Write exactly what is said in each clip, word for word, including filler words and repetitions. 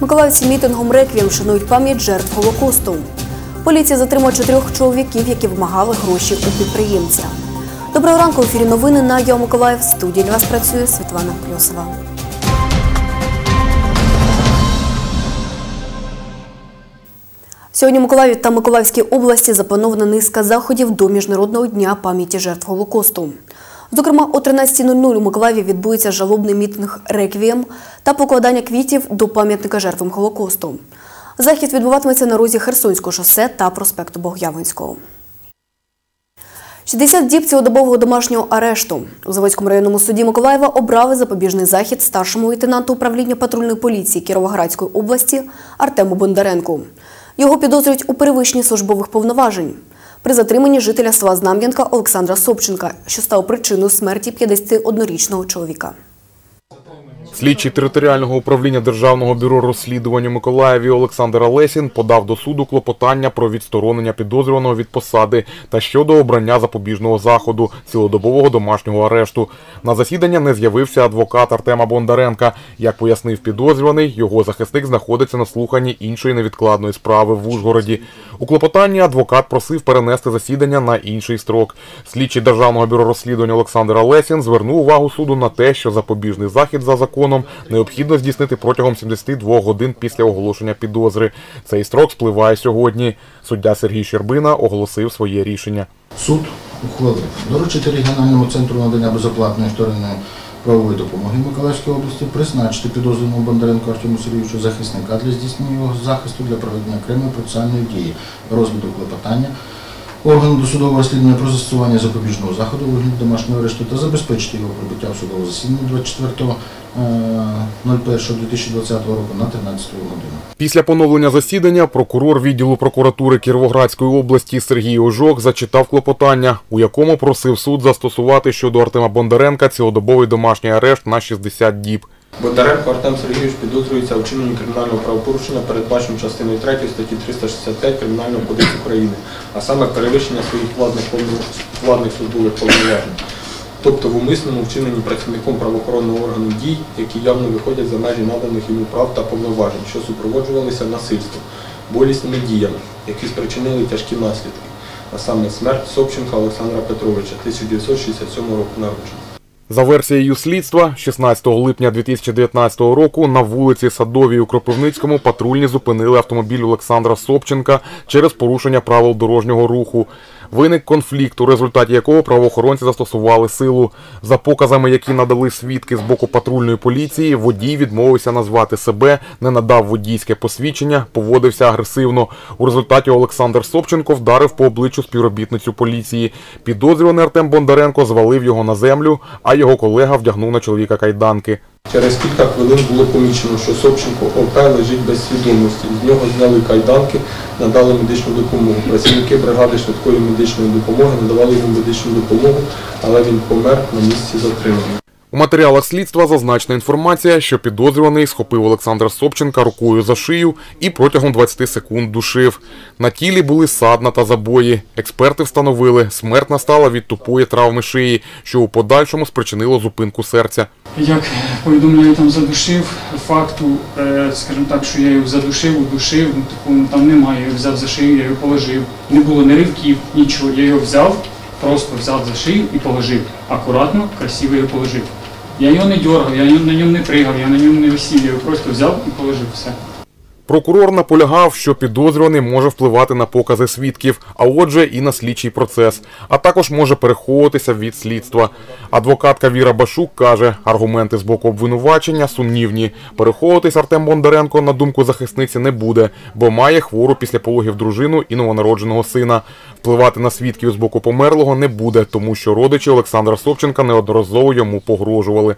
Миколаївці мітингом «Реквієм» шанують пам'ять жертв Голокосту. Поліція затримала чотирьох чоловіків, які вимагали гроші у підприємця. Доброго ранку, в ефірі новини на «ЮА: Миколаїв». В студії для вас працює Світлана Кльосова. Сьогодні у Миколаєві та Миколаївській області запланована низка заходів до Міжнародного дня пам'яті жертв Голокосту. Зокрема, о тринадцятій нуль нуль у Миколаєві відбудеться жалобний мітинг «Реквієм» та покладання квітів до пам'ятника жертвам Голокосту. Захід відбуватиметься на розі Херсонського шосе та проспекту Богоявленського. шістдесят діб цілодобового домашнього арешту. У Заводському районному суді Миколаєва обрали запобіжний захід старшому лейтенанту управління патрульної поліції Кіровоградської області Артему Бондаренку. Його підозрюють у перевищенні службових повноважень. При затриманні жителя села Знам'янка Олександра Собченка, що став причиною смерті п'ятдесятиоднорічного чоловіка. Слідчий територіального управління Державного бюро розслідування Миколаєві Олександр Лесін подав до суду клопотання про відсторонення підозрюваного від посади та щодо обрання запобіжного заходу – цілодобового домашнього арешту. На засідання не з'явився адвокат Артема Бондаренка. Як пояснив підозрюваний, його захисник знаходиться на слуханні іншої невідкладної справи в Ужгороді. У клопотанні адвокат просив перенести засідання на інший строк. Слідчий Державного бюро розслідування Олександр Лесін звернув увагу суду на те, що запобіжний захід за законом необхідно здійснити протягом сімдесяти двох годин після оголошення підозри. Цей строк спливає сьогодні. Суддя Сергій Щербина оголосив своє рішення. Суд ухвалив доручити регіональному центру надання безоплатної вторинної правової допомоги Миколаївської області призначити підозрюваному Бондаренку Артему Сергійовичу захисника для здійснення його захисту для проведення окремої процесуальної дії, розгляду клопотання органу досудового розслідування про застосування запобіжного заходу у вигляді домашнього арешту та забезпечити його прибуття в судове засідання двадцять четвертого липня дві тисячі двадцятого року на тринадцяту годину. Після поновлення засідання прокурор відділу прокуратури Кіровоградської області Сергій Ожок зачитав клопотання, у якому просив суд застосувати щодо Артема Бондаренка цілодобовий домашній арешт на шістдесят діб. Бондаренко Артем Сергійович підозрюється у вчиненні кримінального правопорушення, передбаченого частиною третьою статті триста шістдесят п'ять Кримінального кодексу України, а саме перевищення своїх владних службових повноважень, тобто в умисному вчиненні працівником правоохоронного органу дій, які явно виходять за межі наданих йому прав та повноважень, що супроводжувалися насильством, болісними діями, які спричинили тяжкі наслідки, а саме смерть Собченка Олександра Петровича, тисяча дев'ятсот шістдесят сьомого року народження. За версією слідства, шістнадцятого липня дві тисячі дев'ятнадцятого року на вулиці Садовій у Кропивницькому патрульні зупинили автомобіль Олександра Собченка через порушення правил дорожнього руху. Виник конфлікт, у результаті якого правоохоронці застосували силу. За показами, які надали свідки з боку патрульної поліції, водій відмовився назвати себе, не надав водійське посвідчення, поводився агресивно. У результаті Олександр Собченко вдарив по обличчю співробітницю поліції. Підозрюваний Артем Бондаренко звалив його на землю, а його колега вдягнув на чоловіка кайданки. Через кілька хвилин було помічено, що Собченко О К лежить без свідомості. З нього зняли кайданки, надали медичну допомогу. Працівники бригади швидкої медичної допомоги надавали йому медичну допомогу, але він помер на місці затримання. У матеріалах слідства зазначена інформація, що підозрюваний схопив Олександра Собченка рукою за шию і протягом двадцяти секунд душив. На тілі були ссадна та забої. Експерти встановили, смерть настала від тупої травми шиї, що у подальшому спричинило зупинку серця. Як повідомляю, там задушив. Факту, скажімо так, що я його задушив, удушив, там немає, я його взяв за шию, я його положив. Не було ні ривків, нічого, я його взяв, просто взяв за шию і положив. Акуратно, красиво його положив. Я його не дергав, я на ньому не пригав, я на ньому не висів, я його просто взяв і положив, все. Прокурор наполягав, що підозрюваний може впливати на покази свідків, а отже і на слідчий процес, а також може переховуватися від слідства. Адвокатка Віра Башук каже, аргументи з боку обвинувачення сумнівні. Переховуватись Артем Бондаренко, на думку захисниці, не буде, бо має хвору після пологів дружину і новонародженого сина. Впливати на свідків з боку померлого не буде, тому що родичі Олександра Собченка неодноразово йому погрожували.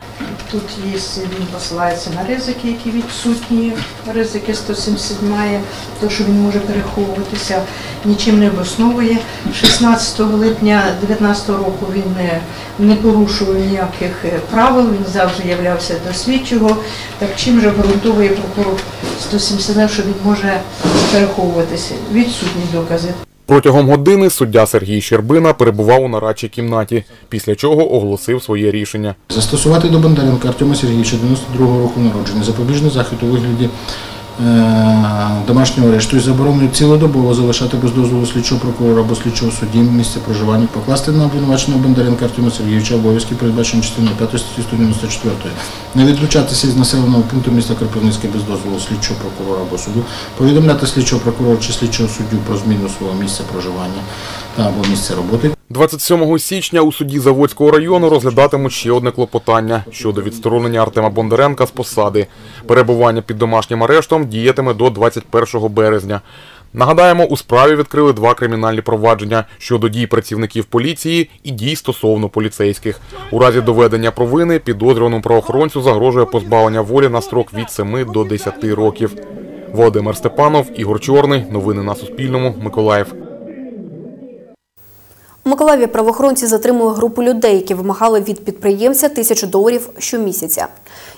Тут є, він посилається на ризики, які відсутні, ризики сто сімдесят сьомої, то, що він може переховуватися, нічим не обосновує. шістнадцятого липня дві тисячі дев'ятнадцятого року він не, не порушував ніяких правил, він завжди являвся до слідчого. Так чим же обґрунтовує прокурор сто сімдесят, що він може переховуватися? Відсутні докази. Протягом години суддя Сергій Щербина перебував у нарадчій кімнаті, після чого оголосив своє рішення. Застосувати до Бондаренка Артема Сергійовича дев'яносто другого року народження запобіжний захід у вигляді домашнього арешту і заборонено цілодобово залишати без дозволу слідчого прокурора або слідчого судді місце проживання, покласти на обвинуваченого Бондаренка Артема Сергійовича обов'язки, передбачені частиною п'ятою статті сто дев'яносто чотири, не відлучатися із населеного пункту міста Кропивницький без дозволу слідчого прокурора або суду, повідомляти слідчого прокурора чи слідчого суддю про зміну свого місця проживання або місця роботи. двадцять сьомого січня у суді Заводського району розглядатимуть ще одне клопотання щодо відсторонення Артема Бондаренка з посади. Перебування під домашнім арештом діятиме до двадцять першого березня. Нагадаємо, у справі відкрили два кримінальні провадження щодо дій працівників поліції і дій стосовно поліцейських. У разі доведення провини підозрюваному правоохоронцю загрожує позбавлення волі на строк від семи до десяти років. Володимир Степанов, Ігор Чорний. Новини на Суспільному. Миколаїв. У Миколаєві правоохоронці затримують групу людей, які вимагали від підприємця тисячу доларів щомісяця.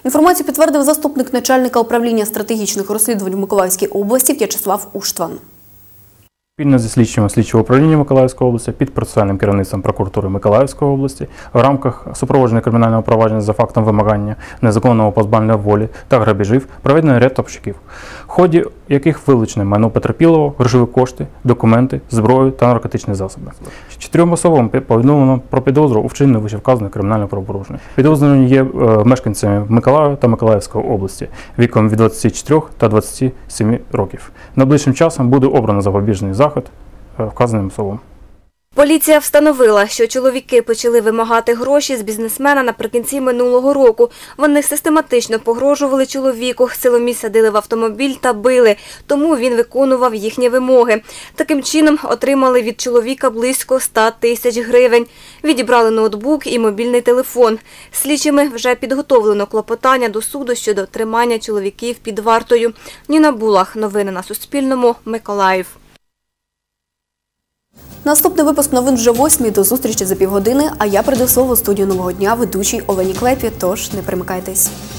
Інформацію підтвердив заступник начальника управління стратегічних розслідувань в Миколаївській області В'ячеслав Уштван. Спільно зі слідчими слідчого управління Миколаївської області під процесуальним керівництвом прокуратури Миколаївської області в рамках супроводження кримінального провадження за фактом вимагання незаконного позбавлення волі та грабіжів проведено ряд обшуків, в ході яких вилучено майно потерпілого, грошові кошти, документи, зброю та наркотичні засоби. Чотирьом особам повідомлено про підозру у вчиненні вищевказаного кримінального правопорушення. Підозрювані є мешканцями Миколаєва та Миколаївської області віком від двадцяти чотирьох до двадцяти семи років. Найближчим часом буде обрано запобіжний захід вказаним словом. Поліція встановила, що чоловіки почали вимагати гроші з бізнесмена наприкінці минулого року. Вони систематично погрожували чоловіку, силоміць садили в автомобіль та били, тому він виконував їхні вимоги. Таким чином отримали від чоловіка близько ста тисяч гривень. Відібрали ноутбук і мобільний телефон. Слідчими вже підготовлено клопотання до суду щодо тримання чоловіків під вартою. Ніна Булах, новини на Суспільному, Миколаїв. Наступний випуск новин вже восьмій. До зустрічі за півгодини, а я передаю слово студію «Нового дня» ведучій Олені Клепі, тож не перемикайтесь.